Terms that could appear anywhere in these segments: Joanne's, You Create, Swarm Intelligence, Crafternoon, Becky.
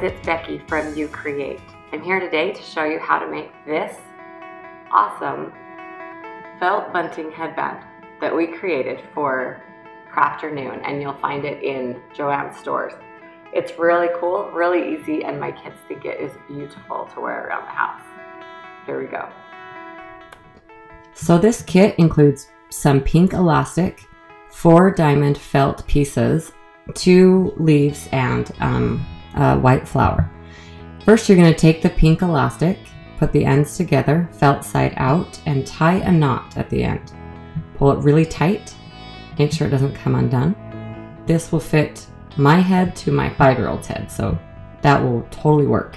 guys, it's Becky from You Create. I'm here today to show you how to make this awesome felt bunting headband that we created for Crafternoon, and you'll find it in Joanne's stores. It's really cool, really easy, and my kids think it is beautiful to wear around the house. Here we go. So this kit includes some pink elastic, 4 diamond felt pieces, 2 leaves, and white flower. First, you're going to take the pink elastic, put the ends together, felt side out, and tie a knot at the end. Pull it really tight, make sure it doesn't come undone. This will fit my head to my 5-year-old's head, so that will totally work.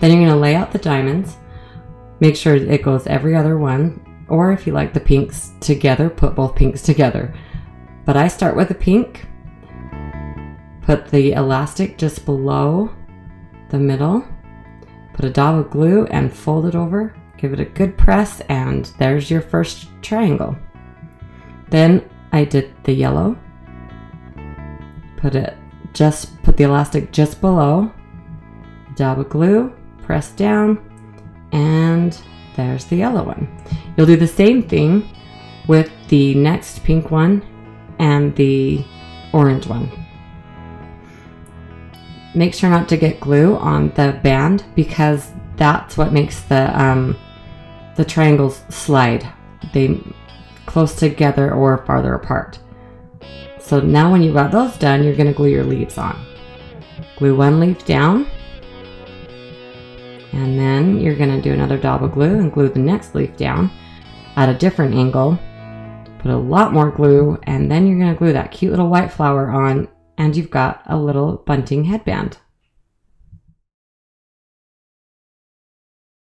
Then you're going to lay out the diamonds, make sure it goes every other one, or if you like the pinks together, put both pinks together. But I start with a pink, put the elastic just below the middle, put a dab of glue and fold it over, give it a good press, and there's your first triangle. Then I did the yellow, put the elastic just below, dab of glue, press down, and there's the yellow one. You'll do the same thing with the next pink one and the orange one. Make sure not to get glue on the band, because that's what makes the triangles slide. They close together or farther apart. So now when you've got those done, you're going to glue your leaves on. Glue one leaf down, and then you're going to do another dab of glue and glue the next leaf down at a different angle. Put a lot more glue, and then you're going to glue that cute little white flower on, and you've got a little bunting headband.